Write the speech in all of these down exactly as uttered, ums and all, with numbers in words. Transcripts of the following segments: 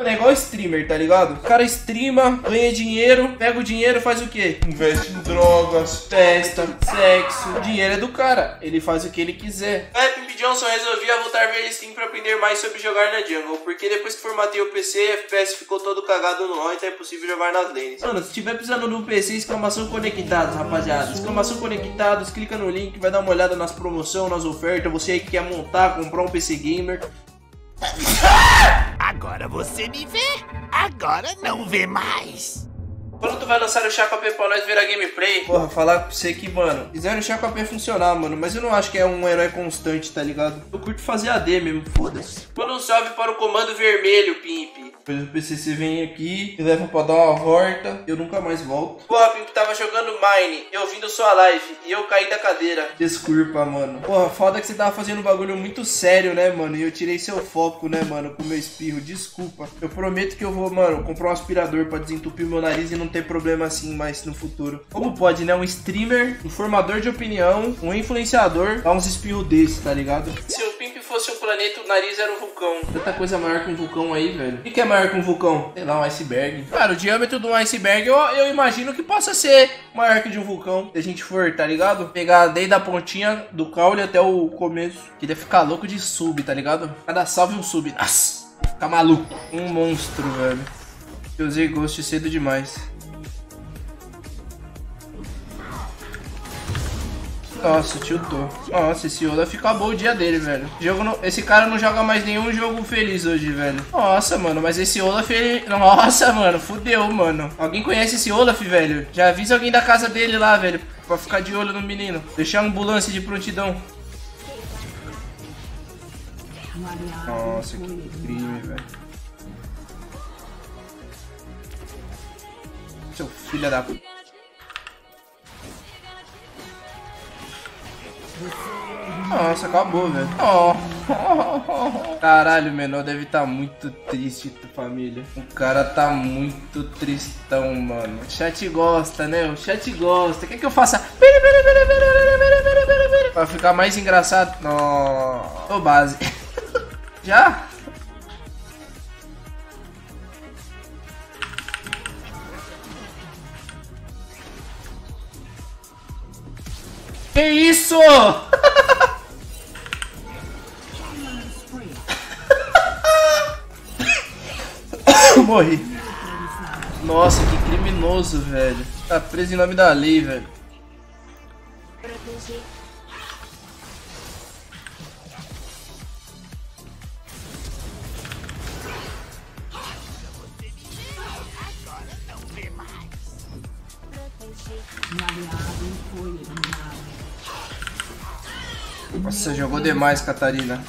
Mano, é igual streamer, tá ligado? O cara streama, ganha dinheiro, pega o dinheiro, faz o quê? Investe em drogas, festa, sexo. O dinheiro é do cara, ele faz o que ele quiser. É, Pimp Johnson, resolvia voltar a ver Steam pra aprender mais sobre jogar na jungle, porque depois que formatei o P C, F P S ficou todo cagado no on, então é impossível jogar nas lanes. Mano, se tiver precisando de um P C, exclamação conectados, rapaziada. Exclamação conectados, clica no link, vai dar uma olhada nas promoções, nas ofertas. Você aí que quer montar, comprar um P C gamer. Agora você me vê, agora não vê mais. Quando tu vai lançar o Shaco A P pra nós ver a gameplay? Porra, falar pra você que, mano, fizeram o Shaco A P funcionar, mano, mas eu não acho que é um herói constante, tá ligado? Eu curto fazer A D mesmo, foda-se. Manda um salve para o comando vermelho, Pimp. Depois o P C C vem aqui, me leva pra dar uma horta, eu nunca mais volto. Porra, Pimp, tava jogando Mine, eu vindo sua live, e eu caí da cadeira. Desculpa, mano. Porra, foda que você tava fazendo um bagulho muito sério, né, mano? E eu tirei seu foco, né, mano, com o meu espirro, desculpa. Eu prometo que eu vou, mano, comprar um aspirador pra desentupir meu nariz e não ter problema assim mais no futuro. Como pode, né? Um streamer, um formador de opinião, um influenciador, dá uns espirros desse, tá ligado? Se o Pimp fosse um planeta, o nariz era um vulcão. Tanta coisa maior que um vulcão aí, velho. O que é maior que um vulcão? Sei lá, um iceberg. Cara, o diâmetro de um iceberg, eu, eu imagino que possa ser maior que de um vulcão. Se a gente for, tá ligado? Pegar desde a pontinha do caule até o começo. Queria ficar louco de sub, tá ligado? Cada salve um sub. Nossa, fica maluco. Um monstro, velho. Eu usei Ghost cedo demais. Nossa, tiltou. Nossa, esse Olaf acabou o dia dele, velho. Jogo não... Esse cara não joga mais nenhum jogo feliz hoje, velho. Nossa, mano, mas esse Olaf, ele... Nossa, mano, fudeu, mano. Alguém conhece esse Olaf, velho? Já avisa alguém da casa dele lá, velho, pra ficar de olho no menino. Deixar a ambulância de prontidão. Nossa, que crime, velho. Seu filho da... Nossa, acabou, velho. Oh. Caralho, o menor deve estar tá muito triste, família. O cara tá muito tristão, mano. O chat gosta, né? O chat gosta. O que é que eu faça? Pra ficar mais engraçado. Nossa. Tô base. Já? Que isso? Morri. Nossa, que criminoso, velho. Tá preso em nome da lei, velho. Nossa, jogou demais, Catarina.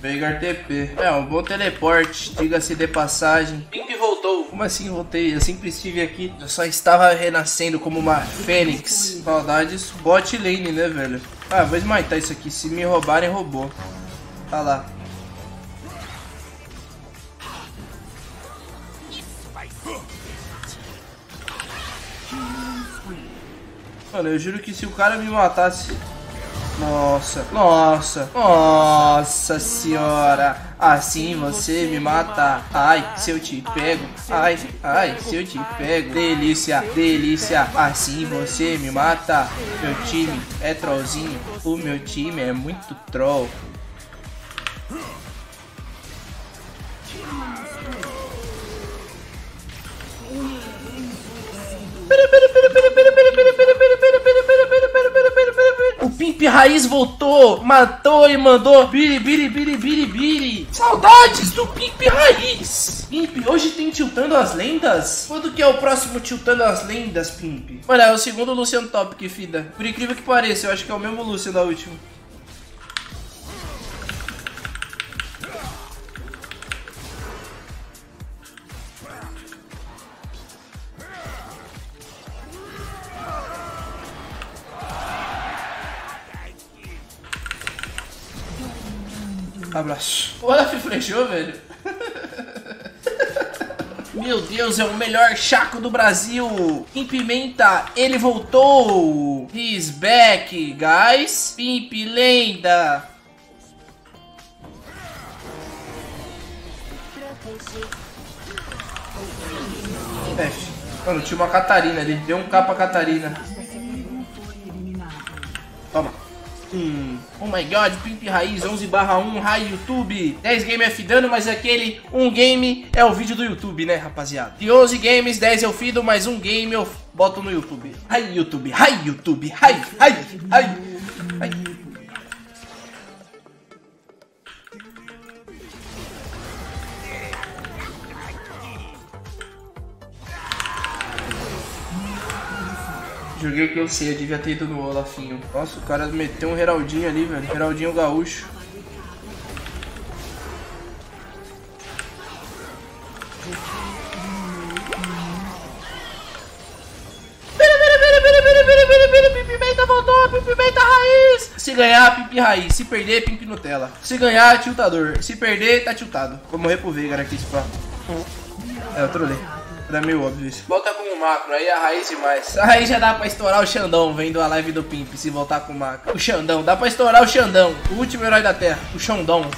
Pegar T P. É, um bom teleporte, diga-se de passagem. Pimp voltou. Como assim voltei? Eu sempre estive aqui. Eu só estava renascendo como uma fênix. Saudades bot lane, né, velho? Ah, vou esmaitar isso aqui. Se me roubarem, roubou. Tá lá. Mano, eu juro que se o cara me matasse... Nossa, nossa, nossa senhora, assim você me mata. Ai, se eu te pego, ai, ai, se eu te pego. Delícia, delícia, assim você me mata. Meu time é trollzinho, o meu time é muito troll. Pimp Raiz voltou, matou e mandou biri, biri, biri, biri, biri. Saudades do Pimp Raiz. Pimp, hoje tem Tiltando as Lendas? Quando que é o próximo Tiltando as Lendas, Pimp? Mano, é o segundo Luciano Top que fida. Por incrível que pareça, eu acho que é o mesmo Luciano da última. Abraço. O Olaf flechou, velho. Meu Deus, é o melhor Shaco do Brasil. Pimpimenta, ele voltou. He's back, guys. Pimpilenda. Teste. Mano, tinha uma Catarina. Ele deu um K pra Catarina. Toma. Hum. Oh my god, Pimp Raiz onze barra um, High YouTube, dez game F dano, mas aquele um game é o vídeo do YouTube, né, rapaziada? De onze games, dez eu fido, mais um game eu boto no YouTube. High YouTube, High YouTube, High, High, High, High. Joguei o que eu sei, eu devia ter ido no Olafinho. Nossa, o cara meteu um Heraldinho ali, velho. Heraldinho gaúcho. Pera, pera, pera, pera, pera, pera, pera, pera, Pimpimenta voltou, Pimpimenta raiz. Se ganhar, Pimpi raiz. Se perder, Pimpi Nutella. Se ganhar, tiltador. Se perder, tá tiltado. Vou morrer pro Veigar aqui, spa. É, eu trolei. Era meio óbvio isso. Volta com o macro, aí a raiz demais. Aí já dá pra estourar o Xandão vendo a live do Pimp, se voltar com o macro. O Xandão, dá pra estourar o Xandão, o último herói da terra, o Xandão.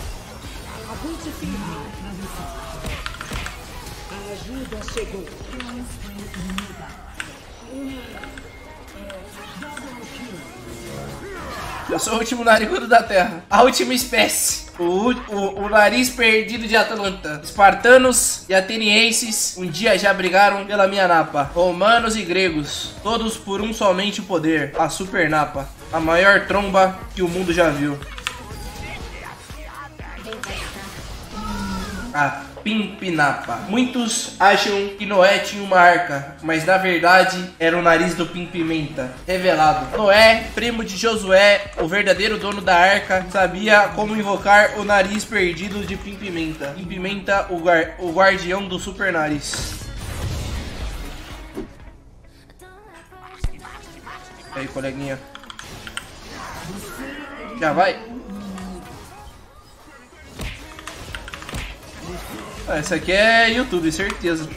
Eu sou o último narigudo da terra, a última espécie. O, o, o nariz perdido de Atlântida. Espartanos e atenienses um dia já brigaram pela minha napa. Romanos e gregos, todos por um somente poder, a super napa, a maior tromba que o mundo já viu. A Pimpinapa. Muitos acham que Noé tinha uma arca, mas na verdade era o nariz do Pimpimenta revelado. Noé, primo de Josué, o verdadeiro dono da arca, sabia como invocar o nariz perdido de Pimpimenta. Pimpimenta, o, guar o guardião do super nariz. Aí, coleguinha. Já vai. Ah, essa aqui é YouTube, certeza.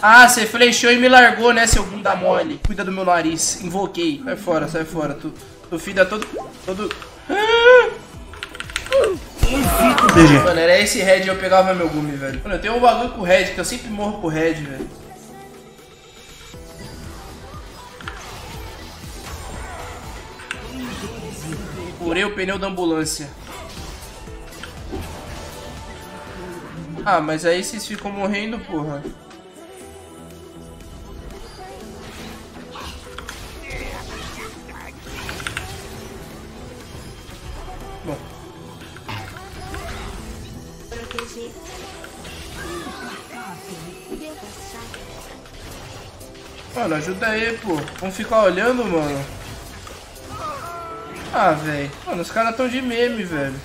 Ah, você flechou e me largou, né, seu bunda mole. Cuida do meu nariz, invoquei. Sai fora, sai fora. Tu, tu fida todo... todo... Ah! Mano, era esse Red, eu pegava meu gume, velho. Mano, eu tenho um bagulho com o Red, que eu sempre morro com o Red, velho. Furei o pneu da ambulância. Ah, mas aí vocês ficam morrendo, porra. Bom. Mano, ajuda aí, pô. Vamos ficar olhando, mano. Ah, velho. Mano, os caras tão de meme, velho.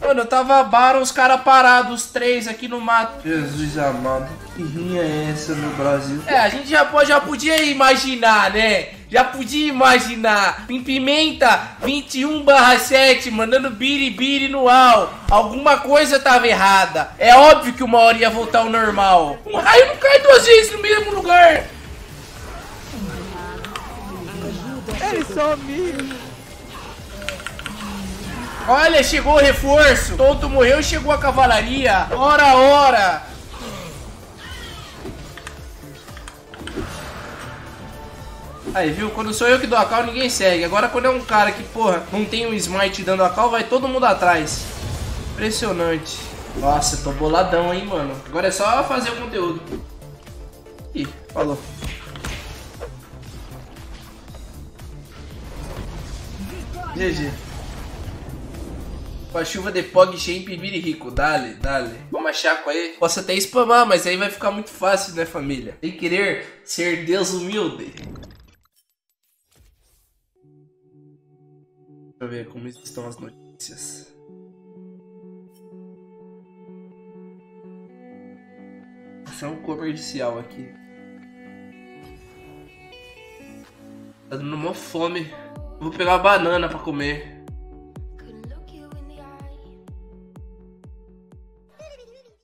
Mano, eu tava barro, os caras parados, os três aqui no mato. Jesus amado. Que rinha é essa no Brasil? É, a gente já, pode, já podia imaginar, né? Já podia imaginar. Pimpimenta vinte e um barra sete mandando biribiri no A U. Alguma coisa tava errada. É óbvio que uma hora ia voltar ao normal. Um raio não cai duas vezes no mesmo lugar. Ele só me... Olha, chegou o reforço. Tonto morreu e chegou a cavalaria. Ora, ora. Aí, viu? Quando sou eu que dou a cal, ninguém segue. Agora quando é um cara que, porra, não tem um smite dando a cal, vai todo mundo atrás. Impressionante. Nossa, tô boladão, hein, mano. Agora é só fazer o conteúdo. Ih, falou. G G. Com a chuva de PogChamp vire rico. Dale, dale. Vamos achar com aí. Posso até spamar, mas aí vai ficar muito fácil, né, família? Sem querer ser Deus humilde. Deixa eu ver como estão as notícias. Isso é um comercial aqui. Tá dando uma fome. Vou pegar uma banana pra comer.